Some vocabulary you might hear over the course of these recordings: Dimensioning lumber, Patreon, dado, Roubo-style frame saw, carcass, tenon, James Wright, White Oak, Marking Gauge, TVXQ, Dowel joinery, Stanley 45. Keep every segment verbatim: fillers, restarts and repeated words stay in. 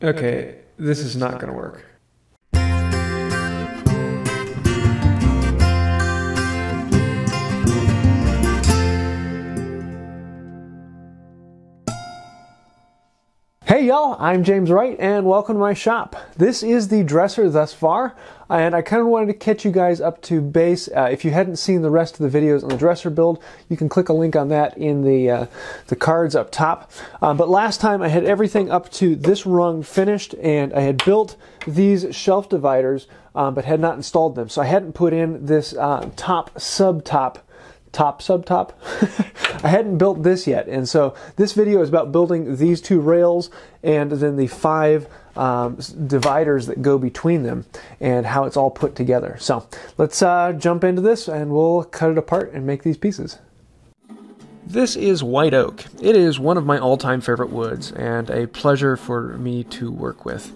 Okay, this is not gonna work. Hey y'all, I'm James Wright and welcome to my shop. This is the dresser thus far, and I kind of wanted to catch you guys up to base. Uh, if you hadn't seen the rest of the videos on the dresser build, you can click a link on that in the uh, the cards up top. Um, but last time I had everything up to this rung finished, and I had built these shelf dividers, um, but had not installed them. So I hadn't put in this uh, top sub-top top subtop. I hadn't built this yet, and so this video is about building these two rails and then the five um, dividers that go between them and how it's all put together. So let's uh, jump into this and we'll cut it apart and make these pieces. This is white oak. It is one of my all-time favorite woods and a pleasure for me to work with.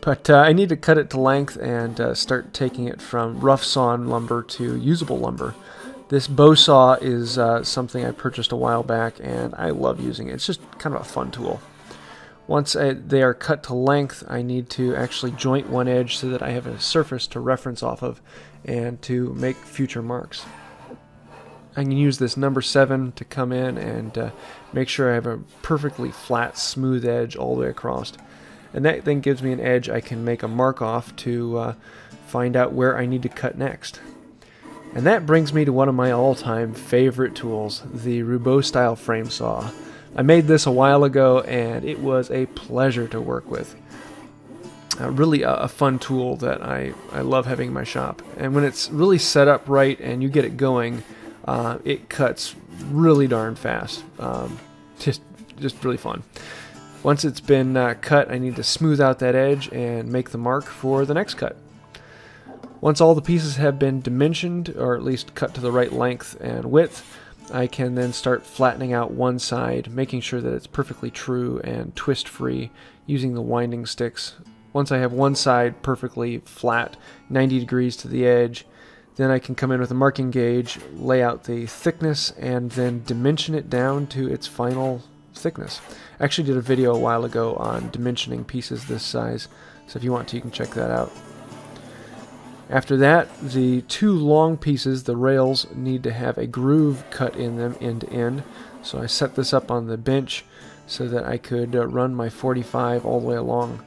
But uh, I need to cut it to length and uh, start taking it from rough sawn lumber to usable lumber. This bow saw is uh, something I purchased a while back, and I love using it. It's just kind of a fun tool. Once I, they are cut to length, I need to actually joint one edge so that I have a surface to reference off of and to make future marks. I can use this number seven to come in and uh, make sure I have a perfectly flat, smooth edge all the way across. And that then gives me an edge I can make a mark off to uh, find out where I need to cut next. And that brings me to one of my all-time favorite tools, the Roubo-style frame saw. I made this a while ago, and it was a pleasure to work with. Uh, really a, a fun tool that I, I love having in my shop. And when it's really set up right and you get it going, uh, it cuts really darn fast. Um, just, just really fun. Once it's been uh, cut, I need to smooth out that edge and make the mark for the next cut. Once all the pieces have been dimensioned, or at least cut to the right length and width, I can then start flattening out one side, making sure that it's perfectly true and twist-free, using the winding sticks. Once I have one side perfectly flat, ninety degrees to the edge, then I can come in with a marking gauge, lay out the thickness, and then dimension it down to its final thickness. I actually did a video a while ago on dimensioning pieces this size, so if you want to, you can check that out. After that, the two long pieces, the rails, need to have a groove cut in them end to end. So I set this up on the bench so that I could uh, run my forty-five all the way along.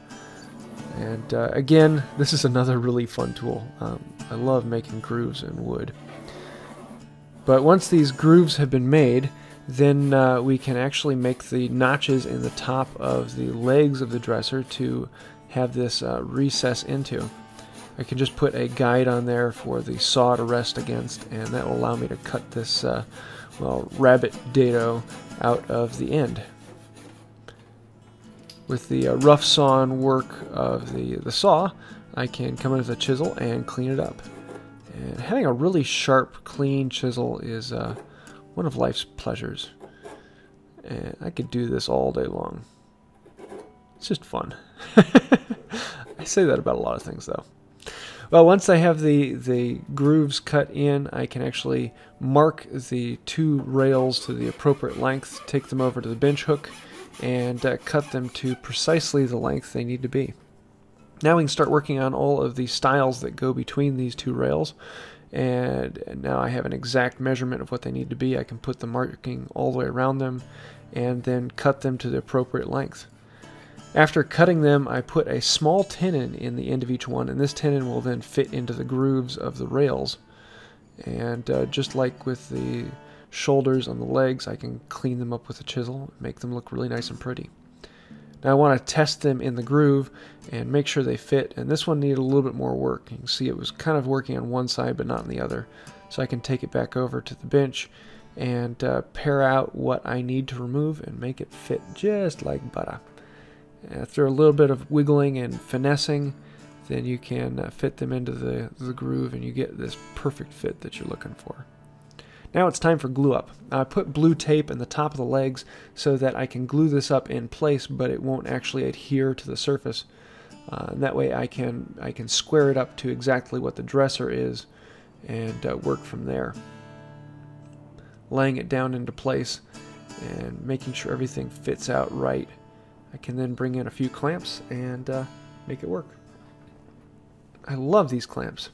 And uh, again, this is another really fun tool. Um, I love making grooves in wood. But once these grooves have been made, then uh, we can actually make the notches in the top of the legs of the dresser to have this uh, recess into. I can just put a guide on there for the saw to rest against, and that will allow me to cut this, uh, well, rabbit dado out of the end. With the uh, rough sawn work of the, the saw, I can come in with a chisel and clean it up. And having a really sharp, clean chisel is uh, one of life's pleasures. And I could do this all day long. It's just fun. I say that about a lot of things, though. Well, once I have the, the grooves cut in, I can actually mark the two rails to the appropriate length, take them over to the bench hook, and uh, cut them to precisely the length they need to be. Now we can start working on all of the styles that go between these two rails, and now I have an exact measurement of what they need to be. I can put the marking all the way around them, and then cut them to the appropriate length. After cutting them, I put a small tenon in the end of each one, and this tenon will then fit into the grooves of the rails. And uh, just like with the shoulders on the legs, I can clean them up with a chisel, make them look really nice and pretty. Now I want to test them in the groove and make sure they fit, and this one needed a little bit more work. You can see it was kind of working on one side but not on the other. So I can take it back over to the bench and uh, pare out what I need to remove and make it fit just like butter. After a little bit of wiggling and finessing, then you can uh, fit them into the, the groove and you get this perfect fit that you're looking for. Now it's time for glue up. I put blue tape in the top of the legs so that I can glue this up in place, but it won't actually adhere to the surface. Uh, and that way I can, I can square it up to exactly what the dresser is and uh, work from there. Laying it down into place and making sure everything fits out right. I can then bring in a few clamps and uh, make it work. I love these clamps.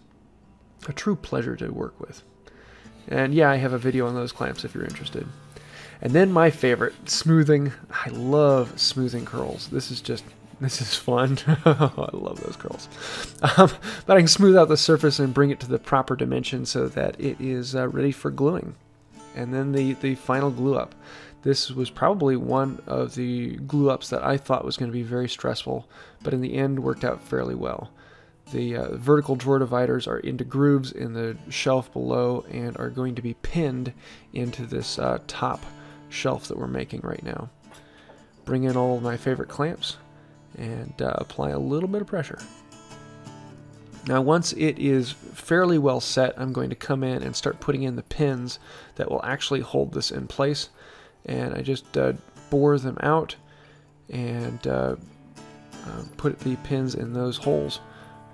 A true pleasure to work with. And yeah, I have a video on those clamps if you're interested. And then my favorite, smoothing. I love smoothing curls. This is just, this is fun. I love those curls. Um, but I can smooth out the surface and bring it to the proper dimension so that it is uh, ready for gluing. And then the, the final glue up. This was probably one of the glue ups that I thought was going to be very stressful, but in the end worked out fairly well. The uh, vertical drawer dividers are into grooves in the shelf below and are going to be pinned into this uh, top shelf that we're making right now. Bring in all of my favorite clamps and uh, apply a little bit of pressure. Now once it is fairly well set, I'm going to come in and start putting in the pins that will actually hold this in place. And I just uh, bore them out and uh, uh, put the pins in those holes.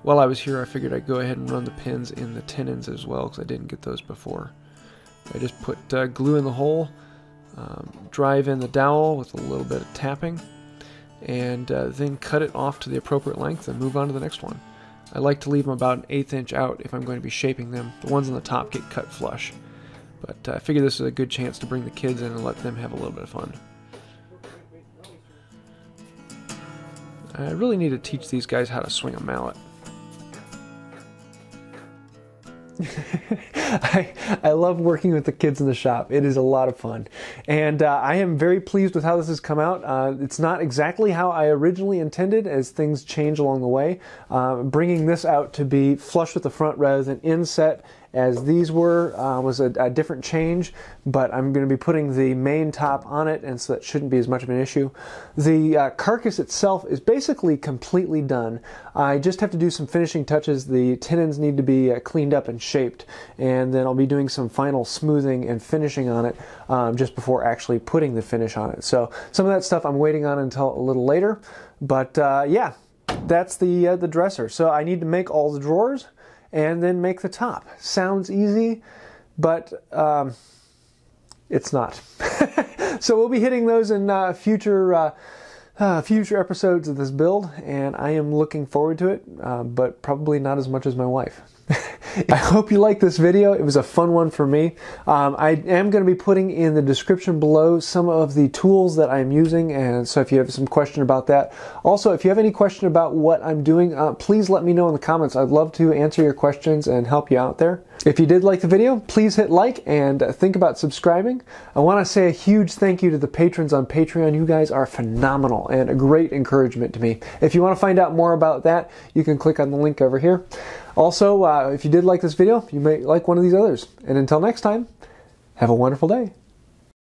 While I was here, I figured I'd go ahead and run the pins in the tenons as well, because I didn't get those before. I just put uh, glue in the hole, um, drive in the dowel with a little bit of tapping, and uh, then cut it off to the appropriate length and move on to the next one. I like to leave them about an eighth inch out if I'm going to be shaping them. The ones on the top get cut flush. But uh, I figure this is a good chance to bring the kids in and let them have a little bit of fun. I really need to teach these guys how to swing a mallet. I, I love working with the kids in the shop. It is a lot of fun. And uh, I am very pleased with how this has come out. Uh, it's not exactly how I originally intended, as things change along the way. Uh, bringing this out to be flush with the front rather than inset as these were uh, was a, a different change, but I'm going to be putting the main top on it, and so that shouldn't be as much of an issue. The uh, carcass itself is basically completely done. I just have to do some finishing touches. The tenons need to be uh, cleaned up and shaped, and then I'll be doing some final smoothing and finishing on it um, just before actually putting the finish on it. So some of that stuff I'm waiting on until a little later, but uh, yeah, that's the, uh, the dresser. So I need to make all the drawers and then make the top. Sounds easy, but um, it's not. So we'll be hitting those in uh, future uh, uh, future episodes of this build, and I am looking forward to it, uh, but probably not as much as my wife. I hope you liked this video. It was a fun one for me. Um, I am going to be putting in the description below some of the tools that I'm using, and so if you have some question about that. Also, if you have any question about what I'm doing, uh, please let me know in the comments. I'd love to answer your questions and help you out there. If you did like the video, please hit like and uh, think about subscribing. I want to say a huge thank you to the patrons on Patreon. You guys are phenomenal and a great encouragement to me. If you want to find out more about that, you can click on the link over here. Also, uh, if you did like this video, you may like one of these others. And until next time, have a wonderful day.